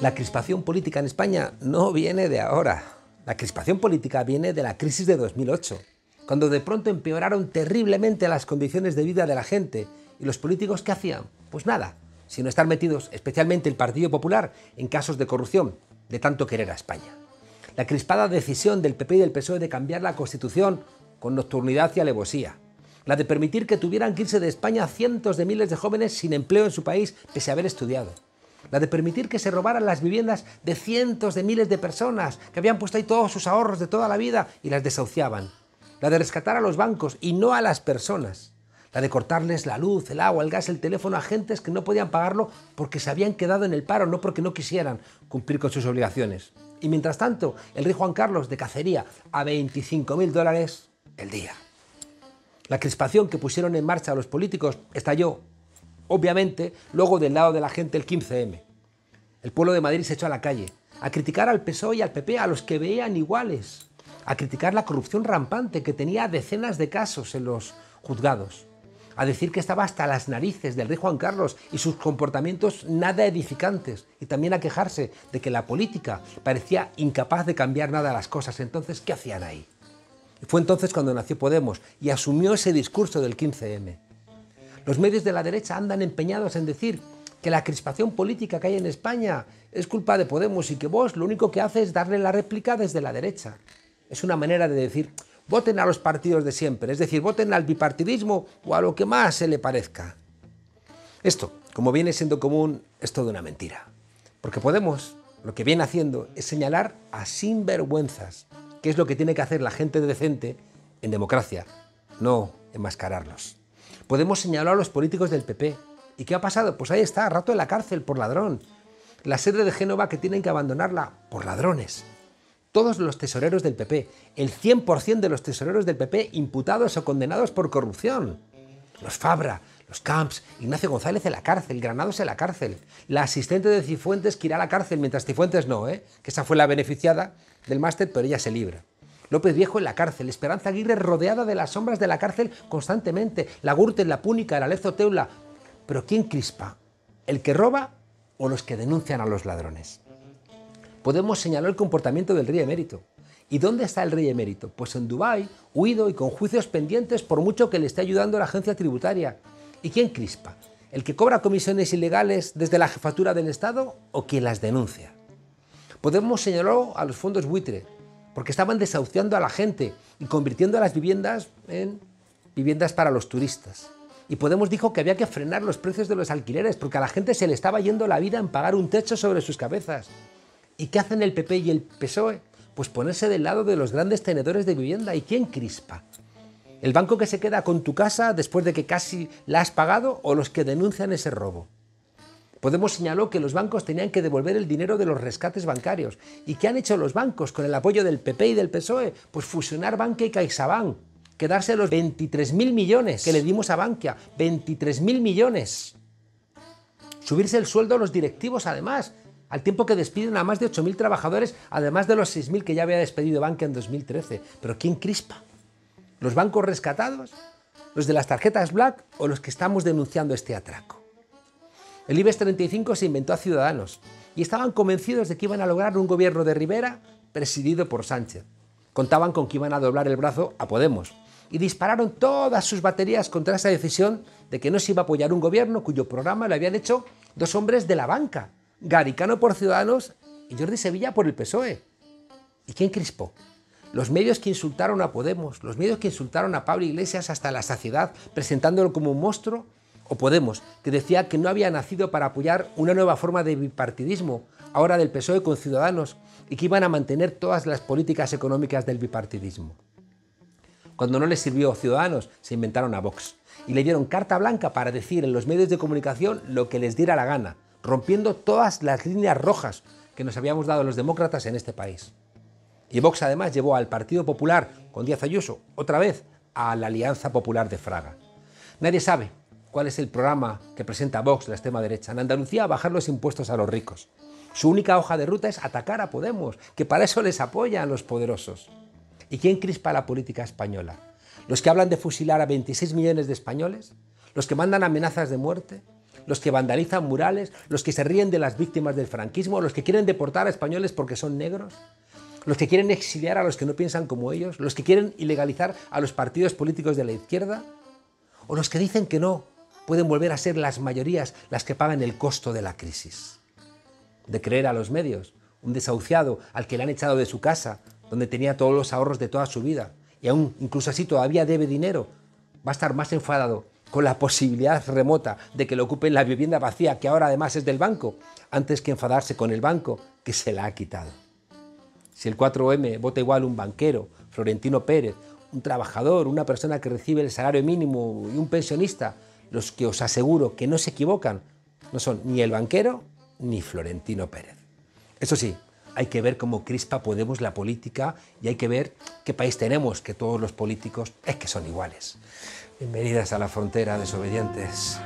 La crispación política en España no viene de ahora. La crispación política viene de la crisis de 2008, cuando de pronto empeoraron terriblemente las condiciones de vida de la gente. ¿Y los políticos qué hacían? Pues nada, sino estar metidos, especialmente el Partido Popular, en casos de corrupción, de tanto querer a España. La crispada decisión del PP y del PSOE de cambiar la Constitución con nocturnidad y alevosía. La de permitir que tuvieran que irse de España cientos de miles de jóvenes sin empleo en su país pese a haber estudiado. La de permitir que se robaran las viviendas de cientos de miles de personas que habían puesto ahí todos sus ahorros de toda la vida y las desahuciaban. La de rescatar a los bancos y no a las personas. La de cortarles la luz, el agua, el gas, el teléfono a gentes que no podían pagarlo porque se habían quedado en el paro, no porque no quisieran cumplir con sus obligaciones. Y mientras tanto, el rey Juan Carlos de cacería a $25.000 el día. La crispación que pusieron en marcha los políticos estalló, obviamente, luego del lado de la gente el 15M. El pueblo de Madrid se echó a la calle a criticar al PSOE y al PP, a los que veían iguales, a criticar la corrupción rampante que tenía decenas de casos en los juzgados, a decir que estaba hasta las narices del rey Juan Carlos y sus comportamientos nada edificantes, y también a quejarse de que la política parecía incapaz de cambiar nada las cosas. Entonces, ¿qué hacían ahí? Fue entonces cuando nació Podemos y asumió ese discurso del 15M. Los medios de la derecha andan empeñados en decir que la crispación política que hay en España es culpa de Podemos y que Vox lo único que hace es darle la réplica desde la derecha. Es una manera de decir: voten a los partidos de siempre, es decir, voten al bipartidismo o a lo que más se le parezca. Esto, como viene siendo común, es toda una mentira. Porque Podemos lo que viene haciendo es señalar a sinvergüenzas, que es lo que tiene que hacer la gente decente en democracia, no enmascararlos. Podemos señalar a los políticos del PP. ¿Y qué ha pasado? Pues ahí está, rato en la cárcel por ladrón. La sede de Génova que tienen que abandonarla por ladrones. Todos los tesoreros del PP, el 100% de los tesoreros del PP imputados o condenados por corrupción. Los Fabra, los Camps, Ignacio González en la cárcel, Granados en la cárcel, la asistente de Cifuentes que irá a la cárcel, mientras Cifuentes no, que esa fue la beneficiada del máster, pero ella se libra. López Viejo en la cárcel, Esperanza Aguirre rodeada de las sombras de la cárcel constantemente, la Gürtel, la Púnica, la Teula. Pero ¿quién crispa? ¿El que roba o los que denuncian a los ladrones? Podemos señalar el comportamiento del rey emérito. ¿Y dónde está el rey emérito? Pues en Dubái, huido y con juicios pendientes por mucho que le esté ayudando la agencia tributaria. ¿Y quién crispa? ¿El que cobra comisiones ilegales desde la jefatura del Estado o quien las denuncia? Podemos señalar a los fondos buitre, porque estaban desahuciando a la gente y convirtiendo las viviendas en viviendas para los turistas. Y Podemos dijo que había que frenar los precios de los alquileres porque a la gente se le estaba yendo la vida en pagar un techo sobre sus cabezas. ¿Y qué hacen el PP y el PSOE? Pues ponerse del lado de los grandes tenedores de vivienda. ¿Y quién crispa? ¿El banco que se queda con tu casa después de que casi la has pagado o los que denuncian ese robo? Podemos señaló que los bancos tenían que devolver el dinero de los rescates bancarios. ¿Y qué han hecho los bancos con el apoyo del PP y del PSOE? Pues fusionar Bankia y CaixaBank, quedarse los 23.000 millones que le dimos a Bankia, 23.000 millones. Subirse el sueldo a los directivos además, al tiempo que despiden a más de 8.000 trabajadores, además de los 6.000 que ya había despedido Bankia en 2013. ¿Pero quién crispa? ¿Los bancos rescatados? ¿Los de las tarjetas black o los que estamos denunciando este atraco? El IBEX 35 se inventó a Ciudadanos y estaban convencidos de que iban a lograr un gobierno de Rivera presidido por Sánchez. Contaban con que iban a doblar el brazo a Podemos y dispararon todas sus baterías contra esa decisión de que no se iba a apoyar un gobierno cuyo programa lo habían hecho dos hombres de la banca, Garicano por Ciudadanos y Jordi Sevilla por el PSOE. ¿Y quién crispó? Los medios que insultaron a Podemos, los medios que insultaron a Pablo Iglesias hasta la saciedad, presentándolo como un monstruo, o Podemos, que decía que no había nacido para apoyar una nueva forma de bipartidismo, ahora del PSOE con Ciudadanos, y que iban a mantener todas las políticas económicas del bipartidismo. Cuando no les sirvió Ciudadanos, se inventaron a Vox, y le dieron carta blanca para decir en los medios de comunicación lo que les diera la gana, rompiendo todas las líneas rojas que nos habíamos dado los demócratas en este país. Y Vox además llevó al Partido Popular, con Díaz Ayuso, otra vez a la Alianza Popular de Fraga. Nadie sabe cuál es el programa que presenta Vox, la extrema derecha. En Andalucía, bajar los impuestos a los ricos. Su única hoja de ruta es atacar a Podemos, que para eso les apoyan los poderosos. ¿Y quién crispa la política española? ¿Los que hablan de fusilar a 26 millones de españoles? ¿Los que mandan amenazas de muerte? los que vandalizan murales, los que se ríen de las víctimas del franquismo, los que quieren deportar a españoles porque son negros, los que quieren exiliar a los que no piensan como ellos, los que quieren ilegalizar a los partidos políticos de la izquierda, o los que dicen que no, pueden volver a ser las mayorías las que pagan el costo de la crisis. De creer a los medios, un desahuciado al que le han echado de su casa, donde tenía todos los ahorros de toda su vida, y aún incluso así todavía debe dinero, va a estar más enfadado con la posibilidad remota de que le ocupen la vivienda vacía, que ahora además es del banco, antes que enfadarse con el banco, que se la ha quitado. Si el 4M vota igual un banquero, Florentino Pérez, un trabajador, una persona que recibe el salario mínimo y un pensionista, los que os aseguro que no se equivocan no son ni el banquero ni Florentino Pérez. Eso sí, hay que ver cómo crispa Podemos la política y hay que ver qué país tenemos, que todos los políticos es que son iguales. Bienvenidas a la frontera, desobedientes.